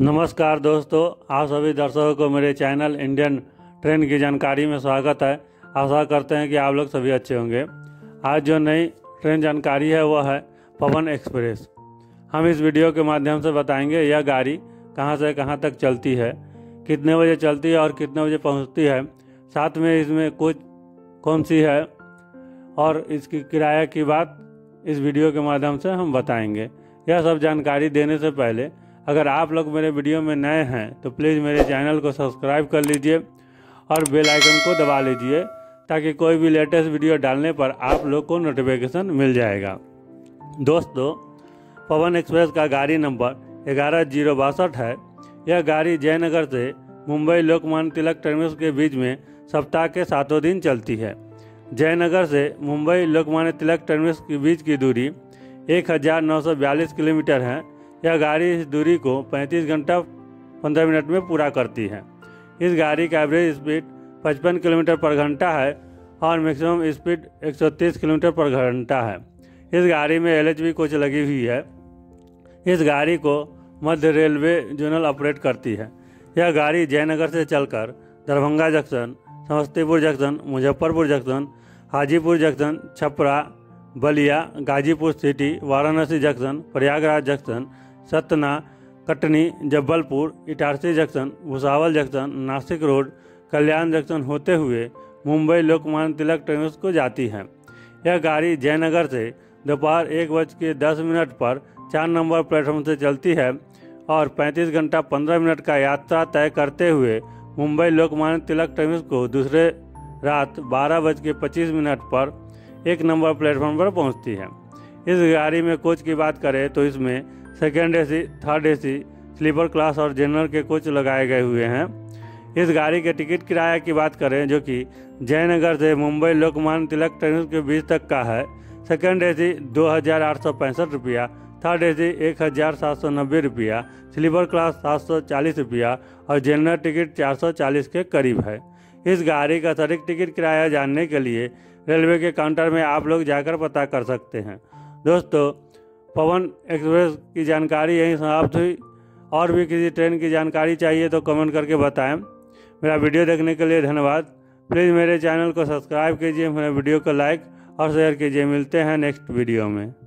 नमस्कार दोस्तों, आप सभी दर्शकों को मेरे चैनल इंडियन ट्रेन की जानकारी में स्वागत है। आशा करते हैं कि आप लोग सभी अच्छे होंगे। आज जो नई ट्रेन जानकारी है वह है पवन एक्सप्रेस। हम इस वीडियो के माध्यम से बताएंगे यह गाड़ी कहां से कहां तक चलती है, कितने बजे चलती है और कितने बजे पहुंचती है। साथ में इसमें कौन सी है और इसकी किराया की बात इस वीडियो के माध्यम से हम बताएँगे। यह सब जानकारी देने से पहले अगर आप लोग मेरे वीडियो में नए हैं तो प्लीज़ मेरे चैनल को सब्सक्राइब कर लीजिए और बेल आइकन को दबा लीजिए ताकि कोई भी लेटेस्ट वीडियो डालने पर आप लोग को नोटिफिकेशन मिल जाएगा। दोस्तों, पवन एक्सप्रेस का गाड़ी नंबर 11062 है। यह गाड़ी जयनगर से मुंबई लोकमान्य तिलक टर्मिनस के बीच में सप्ताह के सातों दिन चलती है। जयनगर से मुंबई लोकमान्य तिलक टर्मिनस के बीच की दूरी 1942 किलोमीटर है। यह गाड़ी इस दूरी को 35 घंटा 15 मिनट में पूरा करती है। इस गाड़ी का एवरेज स्पीड 55 किलोमीटर पर घंटा है और मैक्सिमम स्पीड 130 किलोमीटर पर घंटा है। इस गाड़ी में एलएचबी कोच लगी हुई है। इस गाड़ी को मध्य रेलवे जोनल ऑपरेट करती है। यह गाड़ी जयनगर से चलकर Darbhanga junction, Samastipur junction, Muzaffarpur junction, Hajipur junction, Chhapra, Ballia, Ghazipur city, Varanasi junction, Prayagraj junction, Satna, Katni, Jabalpur, Itarsi junction, Bhusawal junction, Nashik road, Kalyan junction होते हुए मुंबई लोकमान्य तिलक टर्मिनस को जाती है। यह गाड़ी जयनगर से दोपहर 1:10 पर 4 नंबर प्लेटफॉर्म से चलती है और 35 घंटा 15 मिनट का यात्रा तय करते हुए मुंबई लोकमान्य तिलक टर्मिनस को दूसरे रात 12:25 पर 1 नंबर प्लेटफॉर्म पर पहुंचती है। इस गाड़ी में कोच की बात करें तो इसमें second AC, third AC, sleeper class और जनरल के कोच लगाए गए हुए हैं। इस गाड़ी के टिकट किराया की बात करें जो कि जयनगर से मुंबई लोकमान्य तिलक टर्मिनस के बीच तक का है। सेकेंड एसी 2865 रुपया, थर्ड एसी 1790 रुपया, स्लीपर क्लास 740 रुपया और जनरल टिकट 440 के करीब है। इस गाड़ी का अधिक टिकट किराया जानने के लिए रेलवे के काउंटर में आप लोग जाकर पता कर सकते हैं। दोस्तों, पवन एक्सप्रेस की जानकारी यहीं समाप्त हुई। और भी किसी ट्रेन की जानकारी चाहिए तो कमेंट करके बताएं। मेरा वीडियो देखने के लिए धन्यवाद। प्लीज़ मेरे चैनल को सब्सक्राइब कीजिए, मेरे वीडियो को लाइक और शेयर कीजिए। मिलते हैं नेक्स्ट वीडियो में।